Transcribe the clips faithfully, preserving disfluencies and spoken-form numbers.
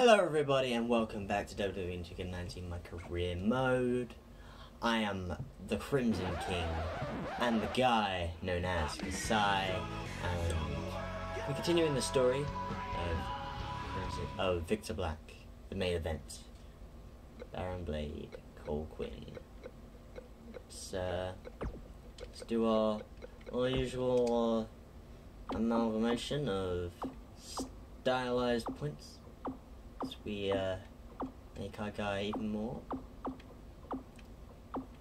Hello everybody and welcome back to W W E two K nineteen, my career mode. I am the Crimson King and the guy known as Kasai. And we're continuing the story of Crimson, oh, Victor Black, the main event. Baron Blade, Cole Quinn. So, let's do our, our usual amalgamation of stylized points. So we uh, make our guy even more,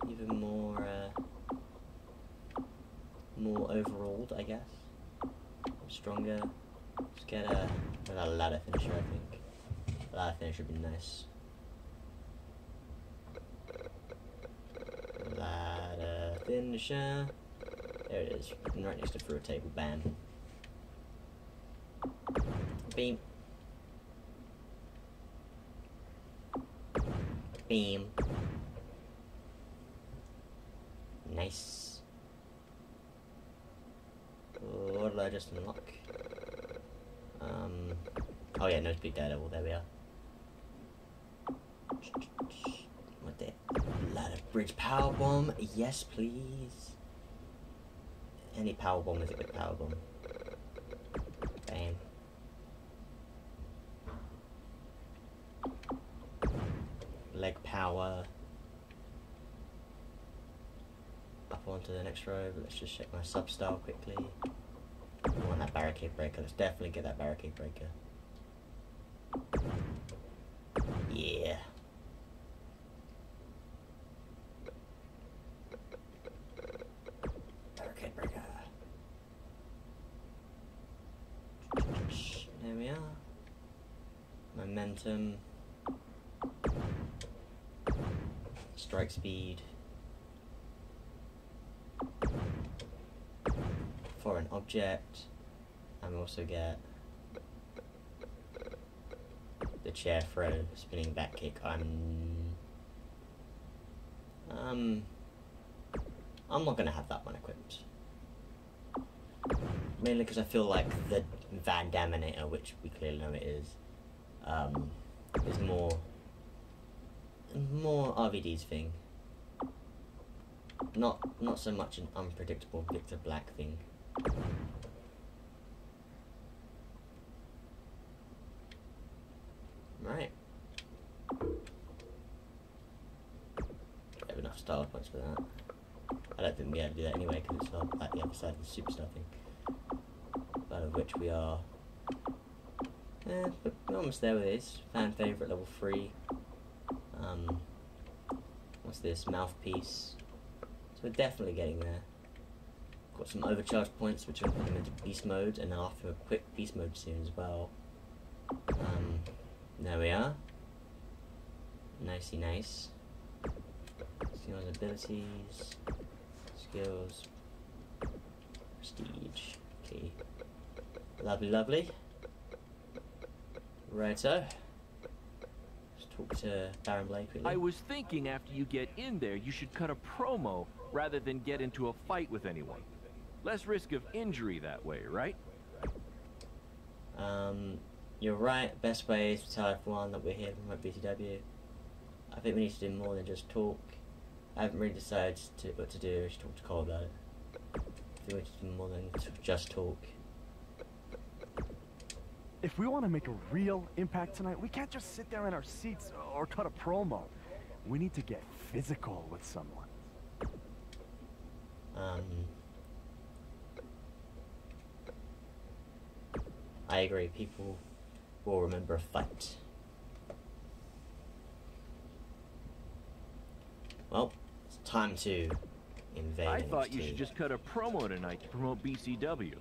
even more, uh, more overalled, I guess. Stronger. Let's get a, a ladder finisher, I think. A ladder finisher would be nice. Ladder finisher. There it is. Right next to through a table. Bam. Beam. Beam. Nice. What did I just unlock? Um. Oh yeah, no big data. Well, there we are. What the? Ladder bridge power bomb. Yes, please. Any power bomb is a good power bomb. Bam. Leg power. Up onto the next row, but let's just check my sub style quickly. I want that barricade breaker. Let's definitely get that barricade breaker. Yeah. Barricade breaker. There we are. Momentum. Strike speed for an object, and we also get the chair throw, spinning back kick. I'm, um, I'm not gonna have that one equipped, mainly because I feel like the Van Dammeinator, which we clearly know it is, um, is more. More R V D's thing. Not not so much an unpredictable Victor Black thing. Right. I have enough style points for that. I don't think we had to do that anyway because it's not like the other side of the superstar thing. But of which we are. Eh, we're almost there with this. Fan favourite level three. Um, what's this? Mouthpiece. So we're definitely getting there. Got some overcharge points, which I'll put them into beast mode, and I'll have a quick beast mode soon as well. Um, there we are. Nicey nice. Skills, abilities, skills, prestige. Okay. Lovely, lovely. Righto. To Baron Blade, really. I was thinking after you get in there, you should cut a promo rather than get into a fight with anyone. Less risk of injury that way, right? Um, you're right. Best way is to tell everyone that we're here from B C W. I think we need to do more than just talk. I haven't really decided to, what to do. I should talk to Cole about it. I think we need to do more than just talk. If we want to make a real impact tonight, we can't just sit there in our seats or cut a promo. We need to get physical with someone. Um... I agree, people will remember a fight. Well, it's time to invade N X T. I thought you should just cut a promo tonight to promote B C W,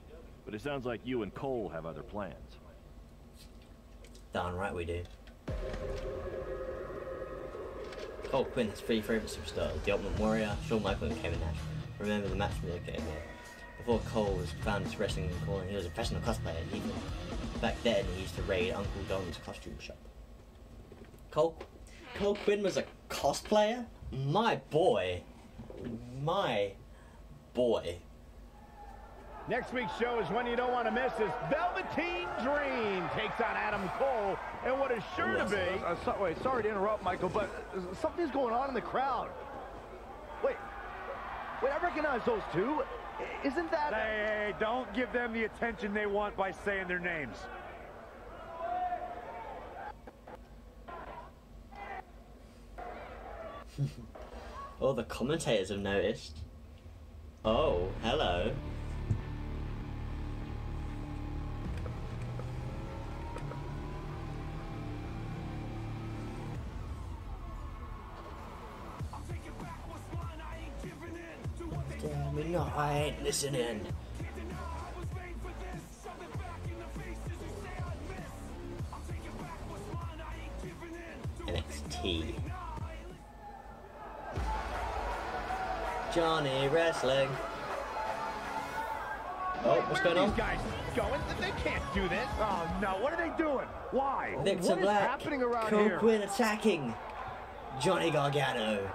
but it sounds like you and Cole have other plans. Darn right we do. Cole Quinn has three favourite superstars, the Ultimate Warrior, Shawn Michaels and Kevin Nash. Remember the match from the O K. Before Cole was found his wrestling and calling, he was a professional cosplayer in England. Back then he used to raid Uncle Don's Costume Shop. Cole? Cole Quinn was a cosplayer? My boy. My boy. Next week's show is one you don't want to miss as Velveteen Dream takes on Adam Cole, and what is sure yes. to be... Uh, so, wait, sorry to interrupt, Michael, but something's going on in the crowd. Wait, wait, I recognize those two. Isn't that... Hey, hey, don't give them the attention they want by saying their names. Oh, the commentators have noticed. Oh, hello. Damn it, no, I ain't listening. N X T. Johnny Wrestling. Oh, what's going on? These guys going? They can't do this. Oh no! What are they doing? Why? Victor Black. What is happening around here? Cole Quinn attacking Johnny Gargano.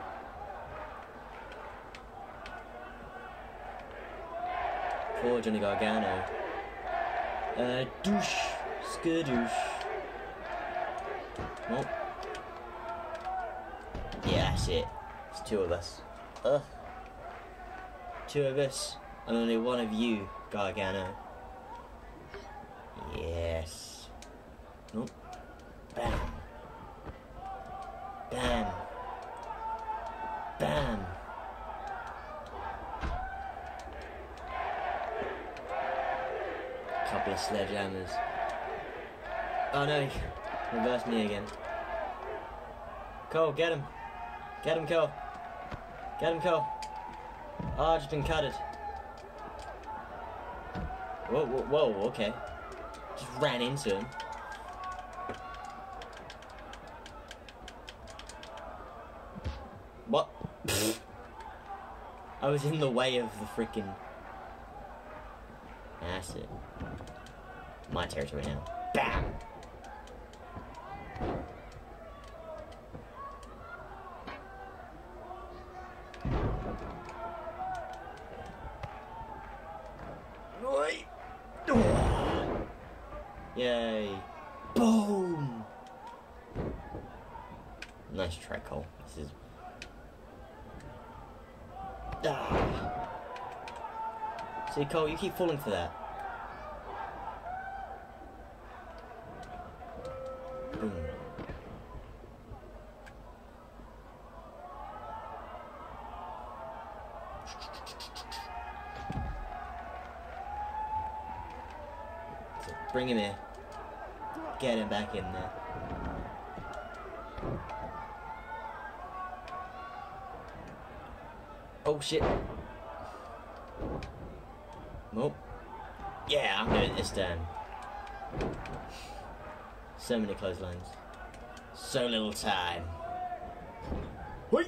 Poor Johnny Gargano. Uh, douche, skadoosh. Oh. Yeah, that's it. It's two of us. Ugh. Two of us, and only one of you, Gargano. Yes. Nope. Bam. Bam. Bam. Couple of sledgehammers. Oh no, reverse knee again. Cole, get him. Get him, Cole. Get him, Cole. Ah, oh, just been cutted. Whoa, whoa, whoa, okay. Just ran into him. What? I was in the way of the freaking... That's it. My territory now. Bam! Yay. Boom! Nice try, Cole. This is... Ah. See, Cole, you keep falling for that. Boom. So bring him here. Get him back in there. Oh shit. Nope. Yeah, I'm doing this down. So many clotheslines. So little time. Wait.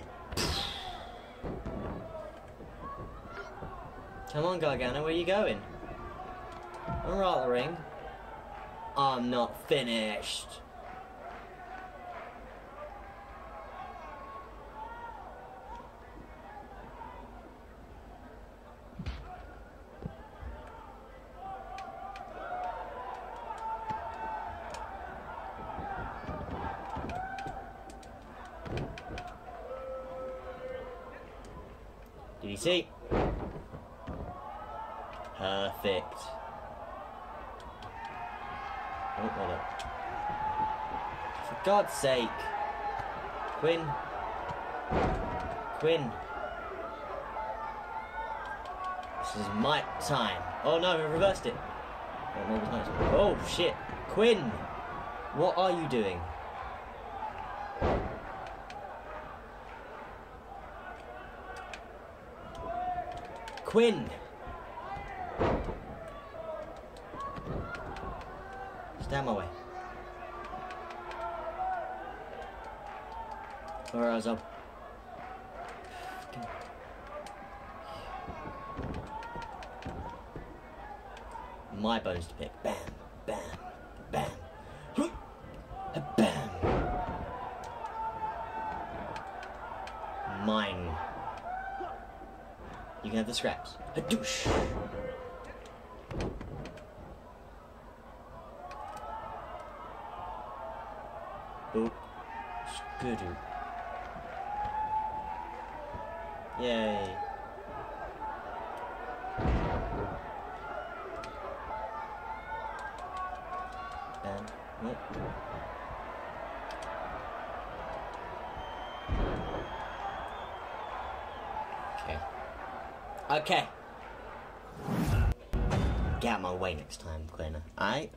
Come on, Gargano, where are you going? I'm right at the ring. I'm not finished. Did you see? Perfect. Oh, hold up. For God's sake. Quinn. Quinn. This is my time. Oh no, we reversed it. Oh shit. Quinn. What are you doing? Quinn. Down my way. Or I was up. My bones to pick. Bam, bam, bam, bam. Mine. You can have the scraps. Hadoosh. Oop. Scooter. Yay. And what? Okay. Okay. Get out my way next time, Quinn. I,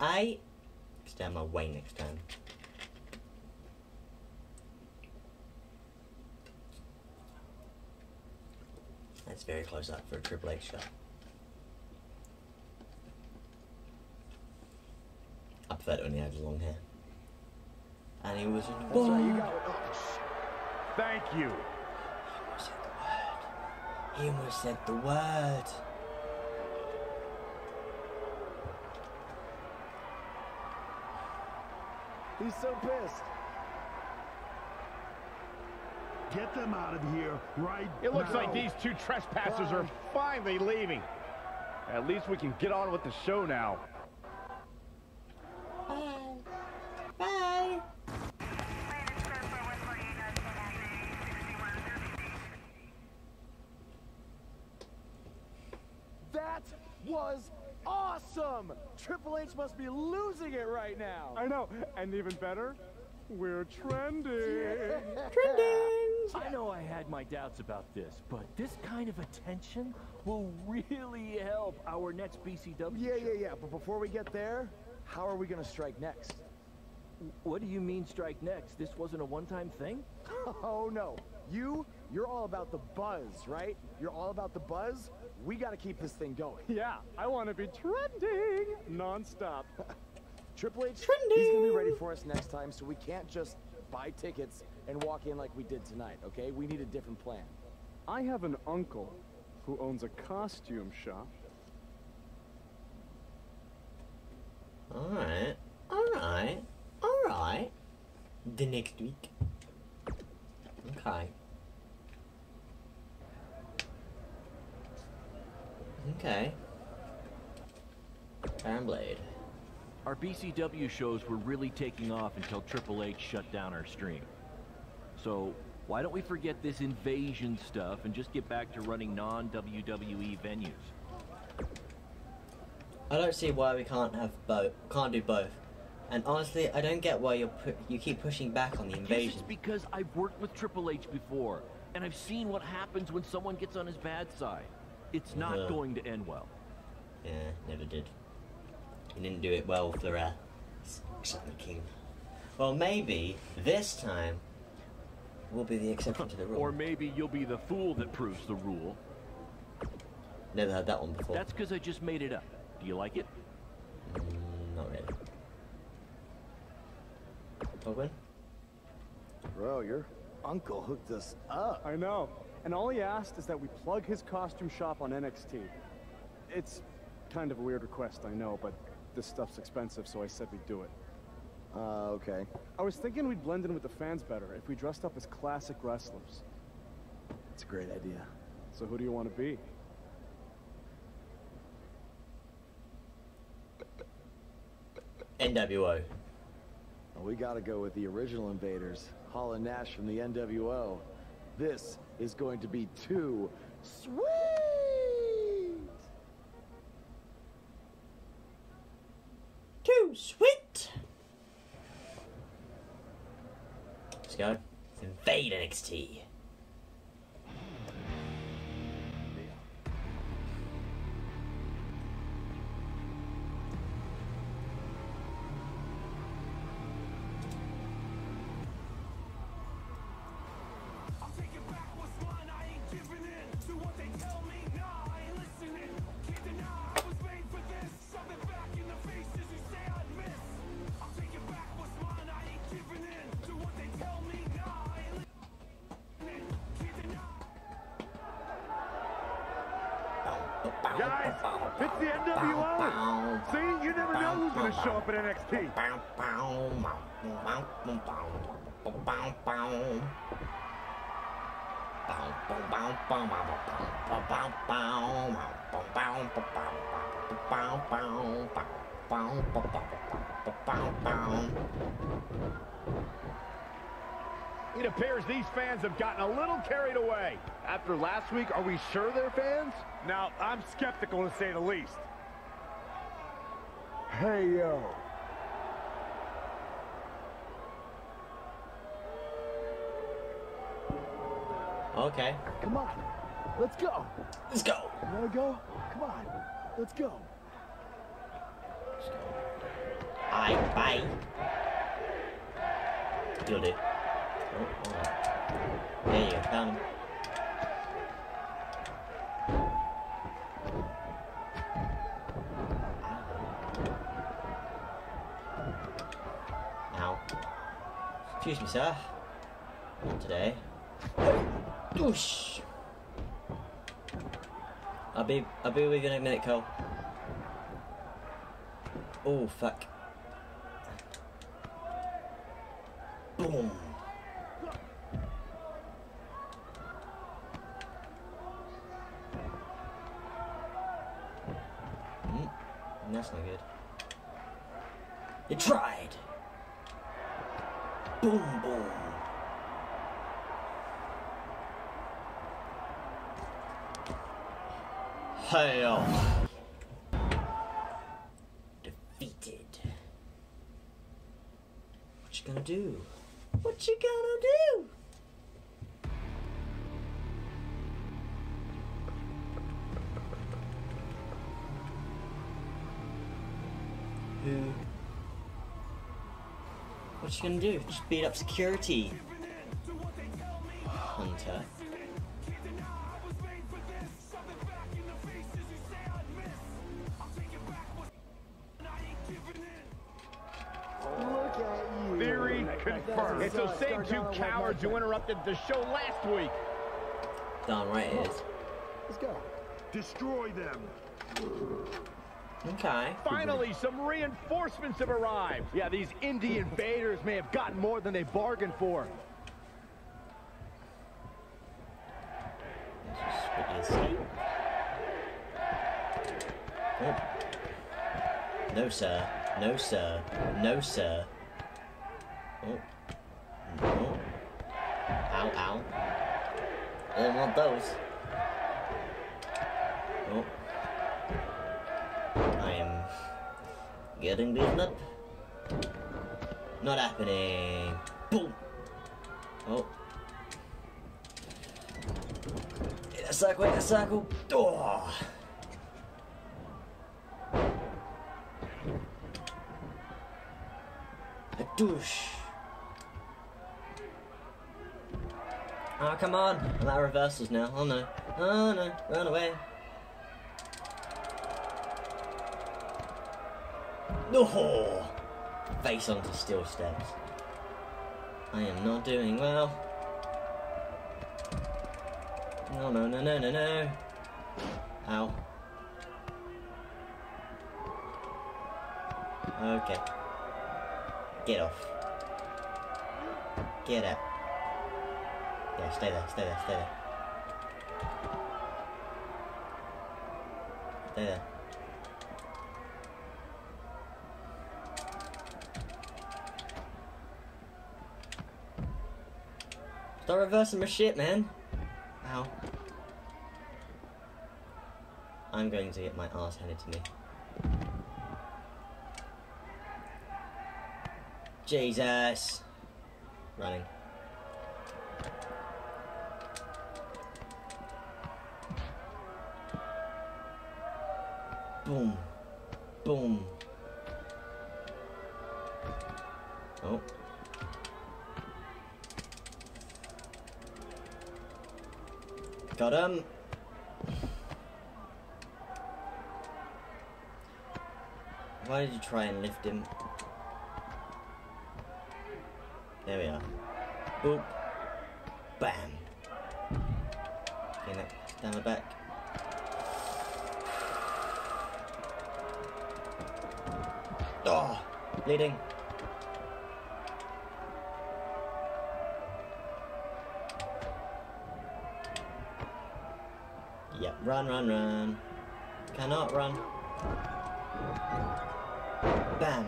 I, stay out my way next time. That's very close up for a Triple H shot. I prefer it when he had long hair. And he was in the word. Thank you. He almost said the word. He almost said the word. He's so pissed. Get them out of here right now. It looks like these two trespassers are finally leaving. At least we can get on with the show now. Bye. Bye. That was awesome! Triple H must be losing it right now. I know, and even better, we're trending. Trending! I know I had my doubts about this, but this kind of attention will really help our next B C W. Yeah, yeah, yeah, but before we get there, how are we gonna strike next? What do you mean strike next? This wasn't a one-time thing? Oh no, you, you're all about the buzz, right? You're all about the buzz? We gotta keep this thing going. Yeah, I wanna be trending non-stop. Triple H, trending. He's gonna be ready for us next time, so we can't just buy tickets and walk in like we did tonight, okay? We need a different plan. I have an uncle who owns a costume shop. Alright, alright, alright. The next week. Okay. Okay. Baron Blade. Our B C W shows were really taking off until Triple H shut down our stream. So, why don't we forget this invasion stuff and just get back to running non-W W E venues? I don't see why we can't have both, can't do both. And honestly, I don't get why you're pu you keep pushing back on the invasion. It's because I've worked with Triple H before, and I've seen what happens when someone gets on his bad side. It's not uh, going to end well. Yeah, never did. You didn't do it well for uh, Crimson King. Well, maybe this time will be the exception to the rule. Or maybe you'll be the fool that proves the rule. Never heard that one before. That's because I just made it up. Do you like it? Mm, not really. Owen? Bro, your uncle hooked us up. I know. And all he asked is that we plug his costume shop on N X T. It's kind of a weird request, I know, but this stuff's expensive, so I said we'd do it. Uh, okay. I was thinking we'd blend in with the fans better if we dressed up as classic wrestlers. That's a great idea. So who do you want to be? N W O. Well, we gotta go with the original invaders, Hall and Nash from the N W O. This is going to be too sweet! Too sweet! Let's go. Let's invade N X T. Guys, it's the N W O. See, you never know who's gonna show up at N X T. It appears these fans have gotten a little carried away. After last week, are we sure they're fans? Now, I'm skeptical to say the least. Hey, yo. Okay. Come on. Let's go. Let's go. You wanna go? Come on. Let's go. Let's go. Aye, bye. Killed it. Oh, oh. There you go. Found him. Ow. Excuse me, sir. Not today. Whoosh. I'll be, I'll be with you in a minute, Cole. Oh, fuck. Boom. Mm, that's not good. You tried. Boom, boom. Hell. Defeated. What you gonna do? What you gonna do? Who? What you gonna do? Just beat up security. Hunter. Confirmed. It's those same two cowards who interrupted the show last week. Darn right it is. Let's go. Destroy them. Okay. Finally, some reinforcements have arrived. Yeah, these indie invaders may have gotten more than they bargained for. Oh. No, sir. No, sir. No, sir. Oh, no. Ow, ow. I don't want those. Oh. I am getting beaten up. Not happening. Boom. Oh. In a circle, in a circle. Oh. A douche. Oh, come on. I'm out of reversals now. Oh, no. Oh, no. Run away. No! Oh, face onto steel steps. I am not doing well. No, no, no, no, no, no. Ow. Okay. Get off. Get out. Yeah, stay there, stay there, stay there. Stay there. Stop reversing my shit, man. Ow. I'm going to get my ass handed to me. Jesus. Running. Boom. Boom. Oh. Got him. Why did you try and lift him? There we are. Boop. Bam. Okay, now, down the back. Oh, bleeding. Yep, run, run, run. Cannot run. Bam.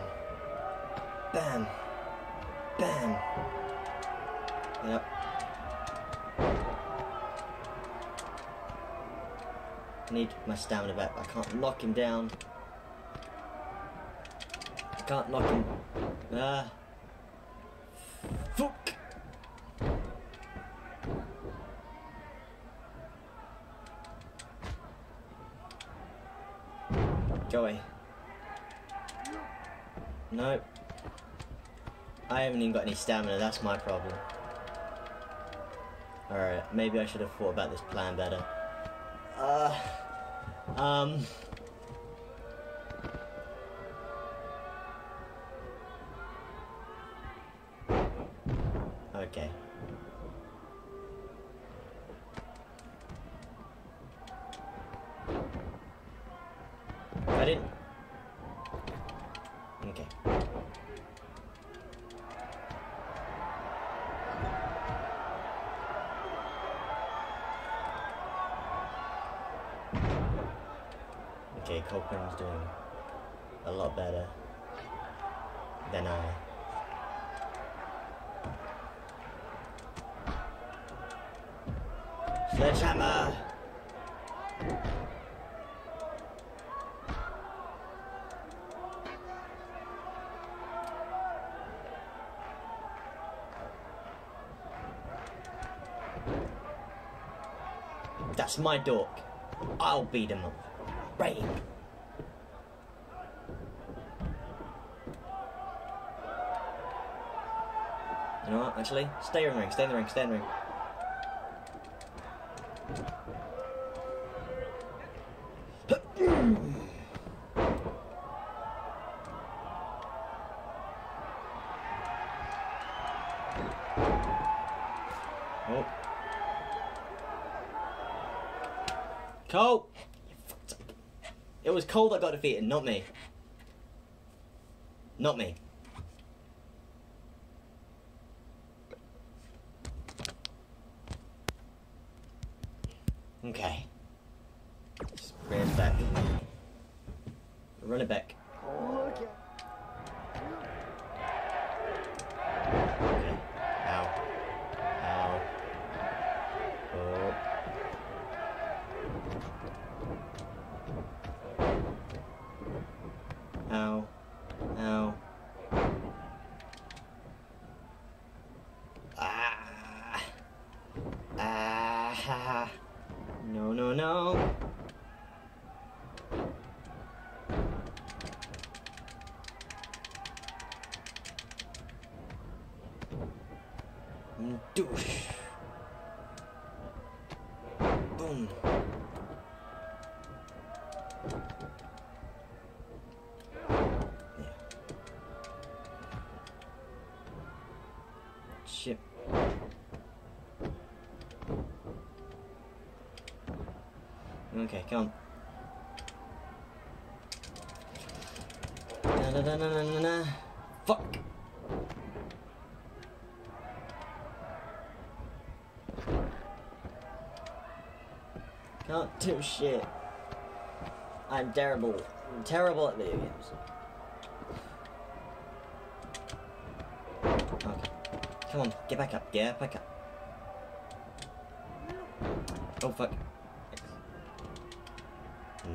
Bam. Bam. Yep. I need my stamina back. I can't knock him down. I can't knock him. Ah. Fuck! Go away. No. I haven't even got any stamina, that's my problem. Alright, maybe I should have thought about this plan better. Uh, um... Okay. I didn't... Okay. Okay, Cole Quinn was doing a lot better than I. Sledgehammer! That's my dork. I'll beat him up. Rain. You know what, actually? Stay in the ring, stay in the ring, stay in the ring. Oh. Cole! It was Cole that got defeated, not me. Not me. Okay. Just bring it back. Run it back. Okay. Ow. Ow. Oh. Ow. Ow. Ah. Ah. No, no, no. Douche. Boom. Shit. Okay, come on. Na, na, na, na, na, na. Fuck. Can't do shit. I'm terrible. I'm terrible at video games. Come on, get back up, get back up. Oh fuck.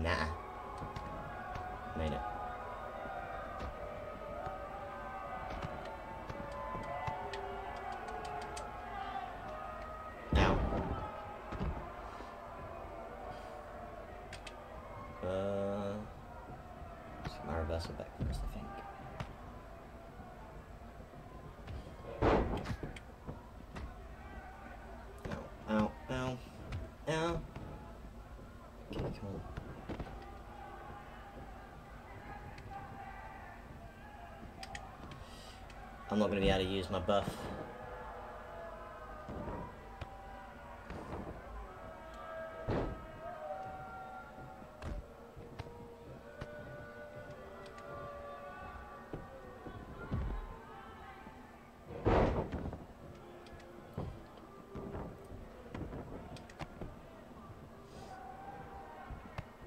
Nah. Made it. Ow. Uh, just my reversal back first, I think. Ow, ow, ow. Okay, come on. I'm not going to be able to use my buff.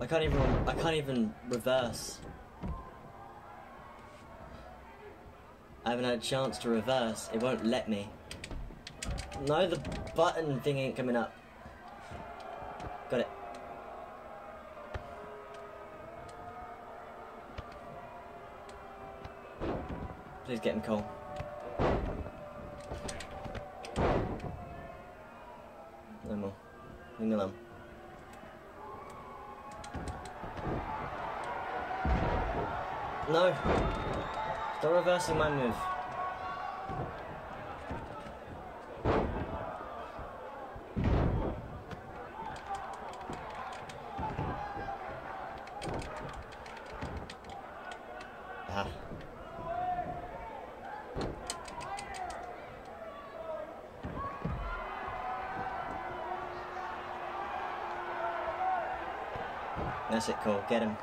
I can't even, I can't even reverse. I haven't had a chance to reverse, it won't let me. No, the button thing ain't coming up. Got it. Please get him, Cole. No more. Leave me alone. No. Stop reversing my move. That's it, Cole. Get him.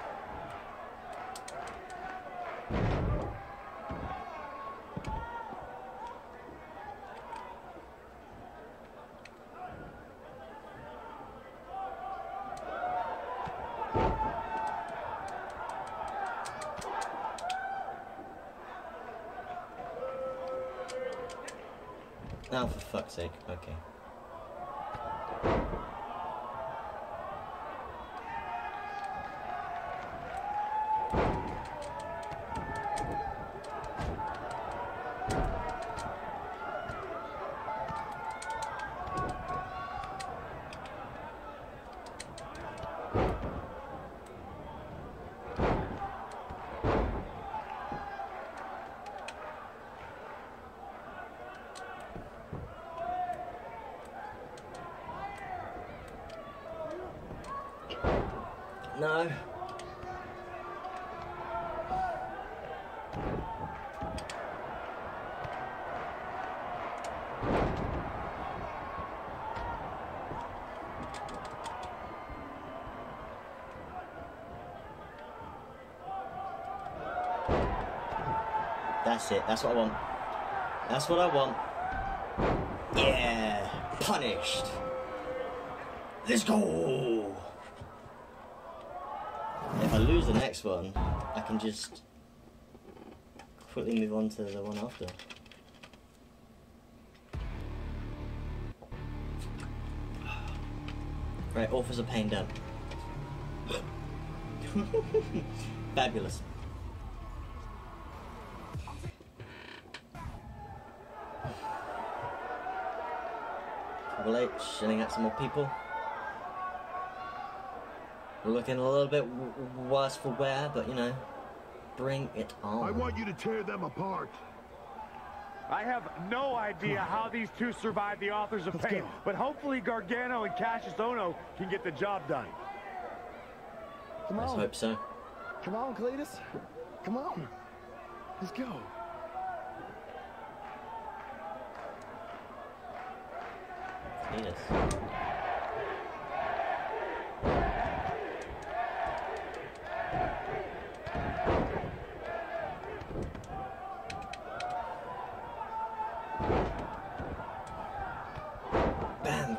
Oh, for fuck's sake. Okay. No. That's it. That's what I want. That's what I want. Yeah. Punished. Let's go. If I lose the next one, I can just quickly move on to the one after. Right, Authors of Pain done. Fabulous. Triple H shelling out some more people. Looking a little bit w worse for wear, but you know, bring it on. I want you to tear them apart. I have no idea how these two survived the Authors of Pain, but hopefully Gargano and Cassius Ohno can get the job done. Come on. Let's hope so. Come on, Cletus. Come on. Let's go. Cletus.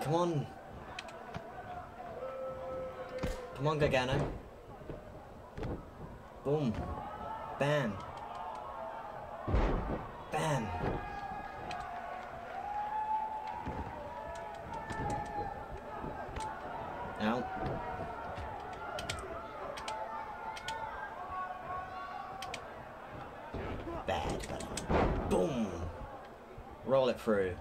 Come on. Come on, Gargano. Boom. Bam. Bam. Ow. Bad. Boom. Roll it through.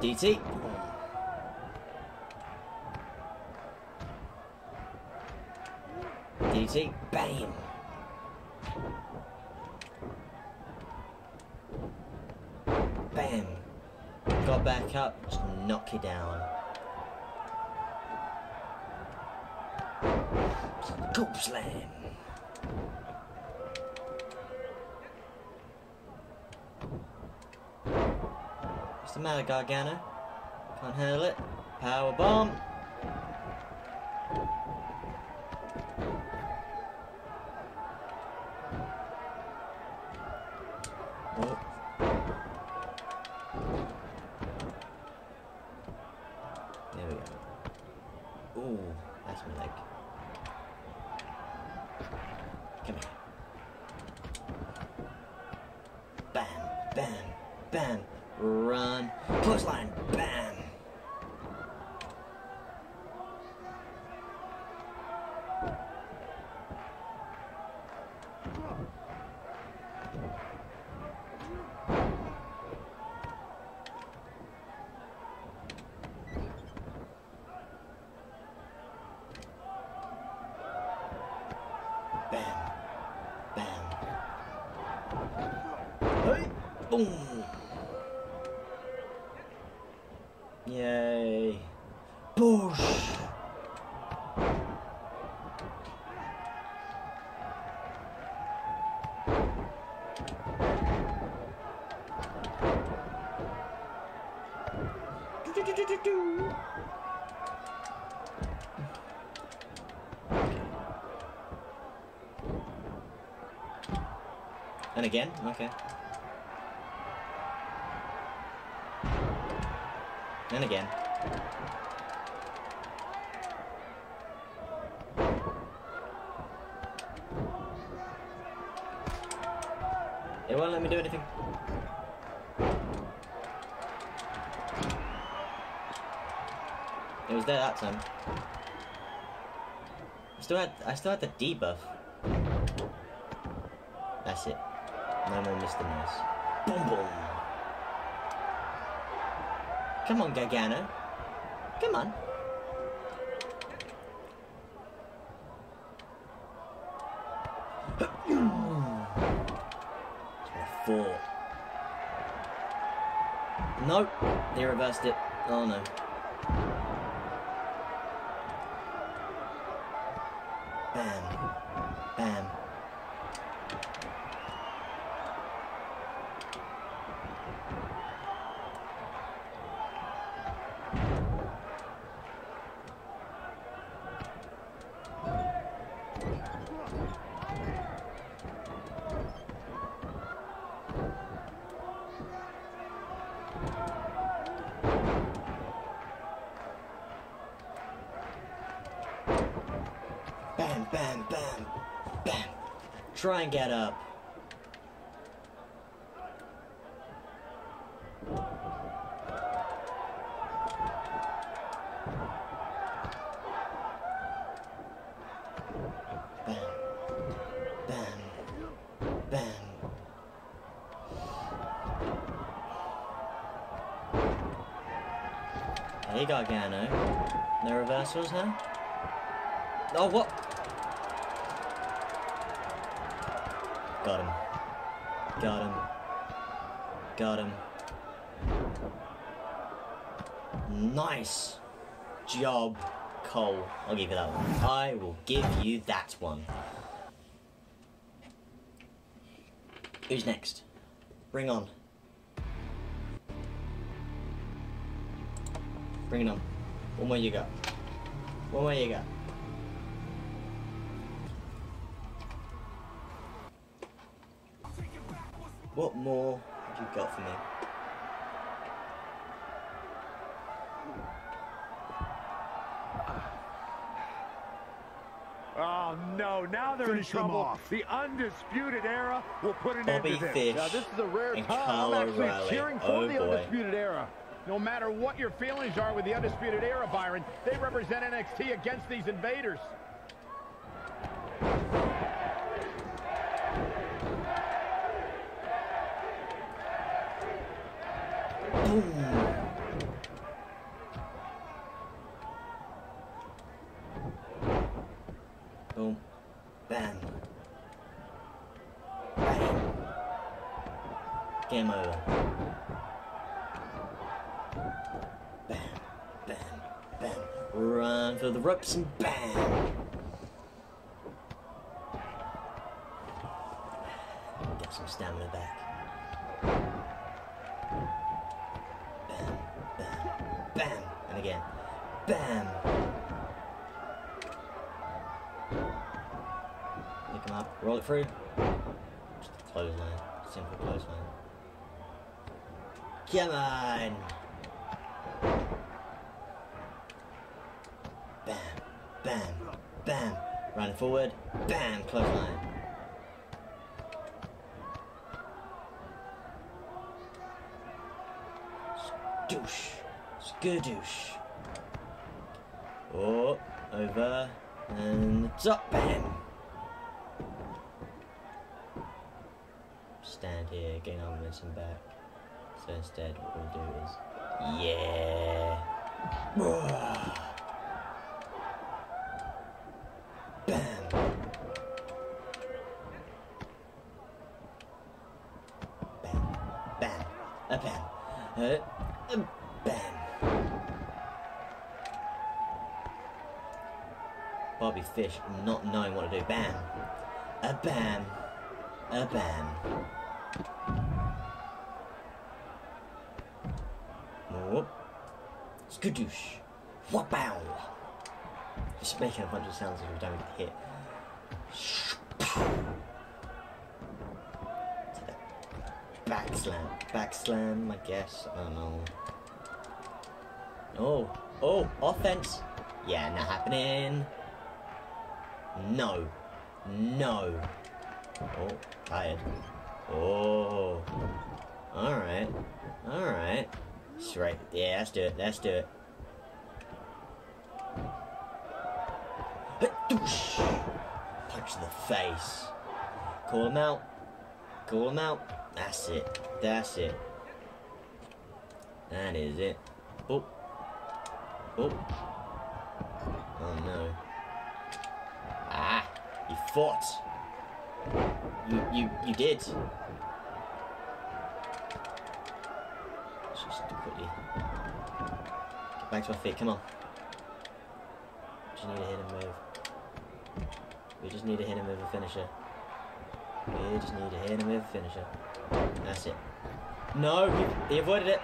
D T. D T. Bam. Bam. Got back up. Just knock you down. Goop slam. What's the matter, Gargano? Can't handle it. Power bomb. Oh. Bam, bam, bam. Run. Push line. Bam. Yay. Push. And again? Okay. And again. It won't let me do anything. It was there that time. I still had I still had the debuff. That's it. No more misdemeanors. Boom boom. Come on, Gargano. Come on. Four. Nope. They reversed it. Oh, no. Bam. Bam. Bam, bam, bam, bam. Try and get up. Bam, bam, bam. Hey, Gargano. No reversals, huh? Oh, what? Got him. Got him. Got him. Nice job, Cole. I'll give you that one. I will give you that one. Who's next? Bring on. Bring it on. One more you got. One more you got. What more have you got for me? Oh no, now they're Finish in trouble. Off. The Undisputed Era will put an Bobby end to this. Fish now, this is a rare time Carl I'm actually O'Reilly. cheering for oh, the boy. Undisputed Era. No matter what your feelings are with the Undisputed Era, Byron, they represent N X T against these invaders. Boom. Bam. Bam. Game over. Bam. Bam. Bam. Run for the ropes and bam. Get some stamina back. Bam. Bam. Bam. And again. Bam. Come up, roll it through. Just a clothesline, simple clothesline. Come on! Bam, bam, bam. Running forward, bam, clothesline. Skadoosh. Skadoosh. Oh, over. And it's up. Bam. Stand here, gain armaments and back. So instead, what we'll do is. Yeah. Bam. Bam. Bam. A bam. A bam. Bam. Bobby Fish not knowing what to do. Bam. A bam. A bam. Whoop. Skadoosh. Whapow. Just making a bunch of sounds if we don't get hit. Back slam. Back slam, I guess. I don't know. Oh. Oh. Offense. Yeah, not happening. No. No. Oh, tired. Oh. Alright. Alright. That's right. Yeah, let's do it. Let's do it. Punch in the face. Call him out. Call him out. That's it. That's it. That is it. Oh. Oh. Oh no. Ah. You fought. You, you, you did. Let's just quickly get back to our feet. Come on. We just need to hit and move. We just need to hit and move a finisher. We just need to hit and move a finisher. That's it. No, he avoided it.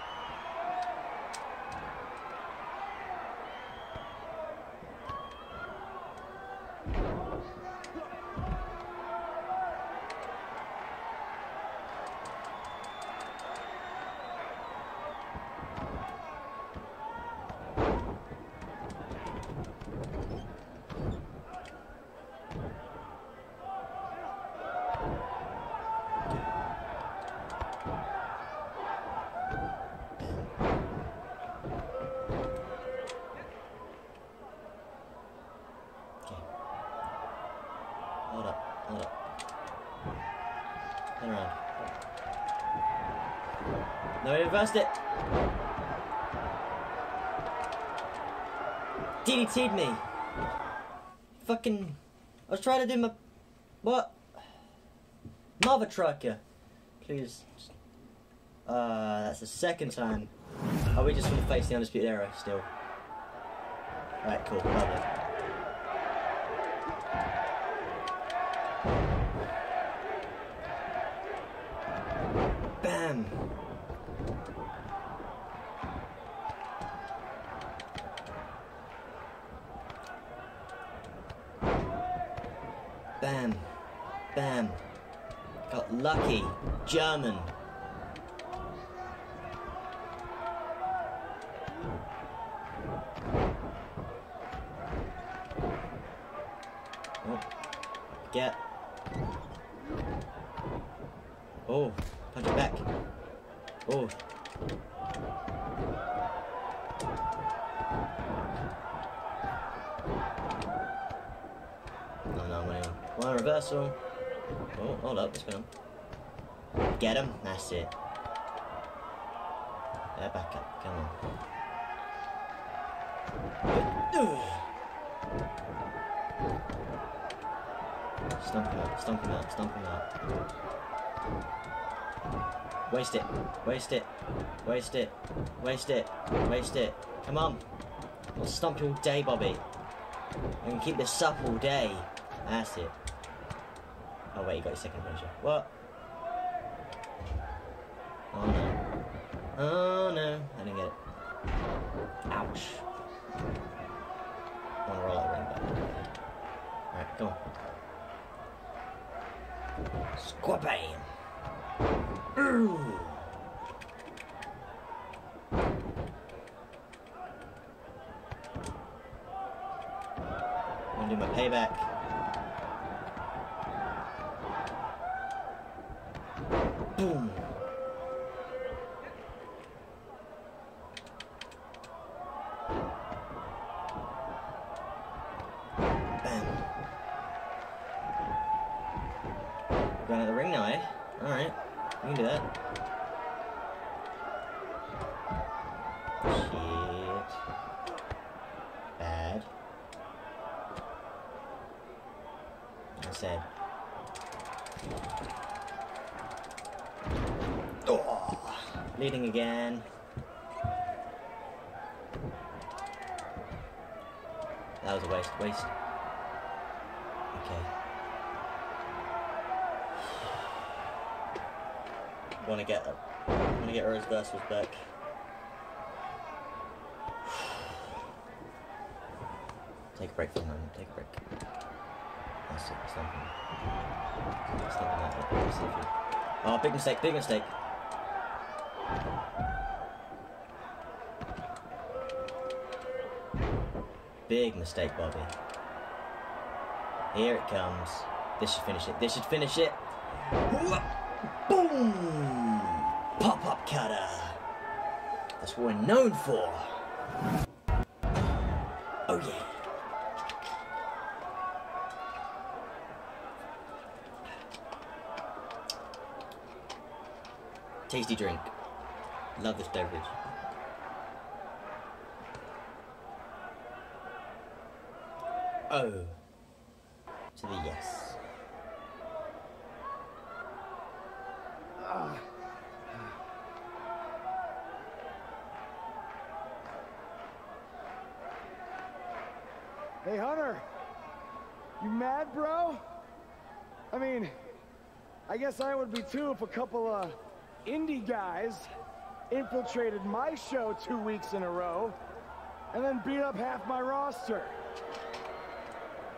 Reversed it. D D T'd me. Fucking. I was trying to do my. What? Mother trucker. Please. Uh, that's the second time. Are we just going to face the Undisputed Era still? Alright, cool. Lovely. Bam. Bam. Bam. Got lucky. German. Oh. Get. Oh. Punch it back. Oh. One reversal. Oh, hold up, what's going on? Get him, that's it. Yeah, back up, come on. Stomp him out, stomp him out, stomp him out. Waste it, waste it, waste it, waste it, waste it. Come on. I'll stomp you all day, Bobby. I can keep this up all day. That's it. Oh wait, you got your second finisher. What? Oh no. Oh no. I didn't get it. Ouch. I want to roll out the ring back. Alright, go on. Squabam! Ooh! I'm going to do my payback. Boom. Going to the ring now, eh? Alright, we can do that. Shit. Bad. I said. Oh, leading again. That was a waste, waste. Okay. Want to get, want to get Rose versus back. Take a break for a moment. Take a break. That's it. Something. Something like that. Oh, big mistake. Big mistake. Big mistake, Bobby. Here it comes. This should finish it. This should finish it. Boom. Pop-up cutter. That's what we're known for. Oh yeah. Tasty drink. Love this beverage. Oh. To the yes. Ah. Hey, Hunter, you mad, bro? I mean, I guess I would be too if a couple of indie guys infiltrated my show two weeks in a row and then beat up half my roster.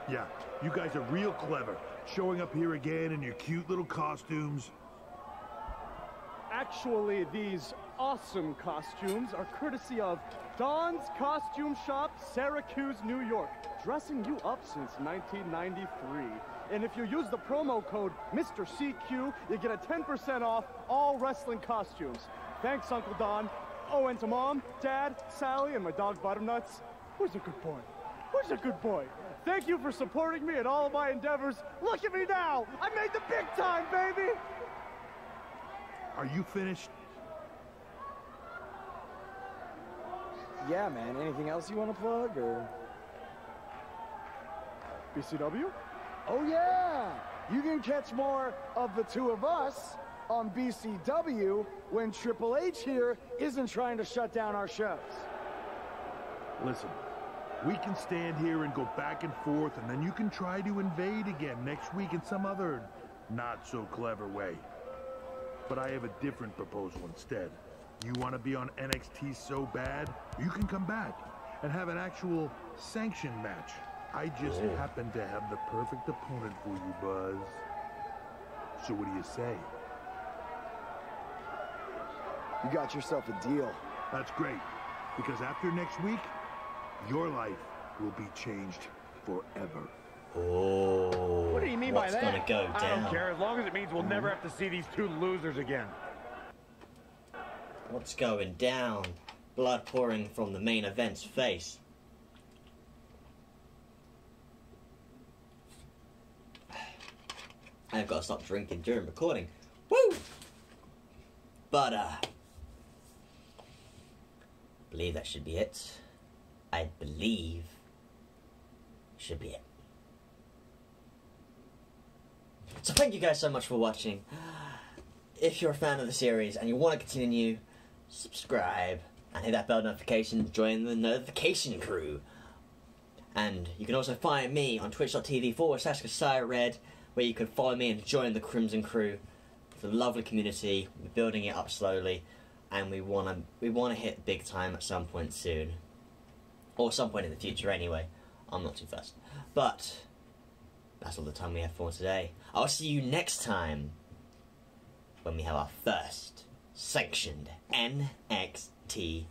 Yeah, you guys are real clever, showing up here again in your cute little costumes. Actually, these awesome costumes are courtesy of Don's Costume Shop, Syracuse, New York. Dressing you up since nineteen ninety-three. And if you use the promo code Mister C Q, you get a ten percent off all wrestling costumes. Thanks, Uncle Don. Oh, and to Mom, Dad, Sally, and my dog Butternuts. Who's a good boy? Who's a good boy? Thank you for supporting me in all of my endeavors. Look at me now! I made the big time, baby! Are you finished? Yeah, man. Anything else you want to plug, or? B C W? Oh, yeah! You can catch more of the two of us on B C W when Triple H here isn't trying to shut down our shows. Listen, we can stand here and go back and forth, and then you can try to invade again next week in some other not-so-clever way. But I have a different proposal instead. You want to be on N X T so bad, you can come back and have an actual sanctioned match. I just oh. happen to have the perfect opponent for you, Buzz. So what do you say? You got yourself a deal. That's great, because after next week, your life will be changed forever. Oh. What do you mean by that? What's gonna go down? I don't care, as long as it means we'll mm-hmm. never have to see these two losers again. What's going down? Blood pouring from the main event's face. I've got to stop drinking during recording. Woo! But, uh... I believe that should be it. I believe... should be it. So thank you guys so much for watching. If you're a fan of the series and you want to continue... subscribe and hit that bell notification, join the notification crew. And you can also find me on twitch.tv forward slash Kasai Red, where you can follow me and join the Crimson Crew. It's a lovely community, we're building it up slowly, and we want to we want to hit big time at some point soon. Or some point in the future anyway, I'm not too fussed. But that's all the time we have for today. I'll see you next time when we have our first sanctioned N X T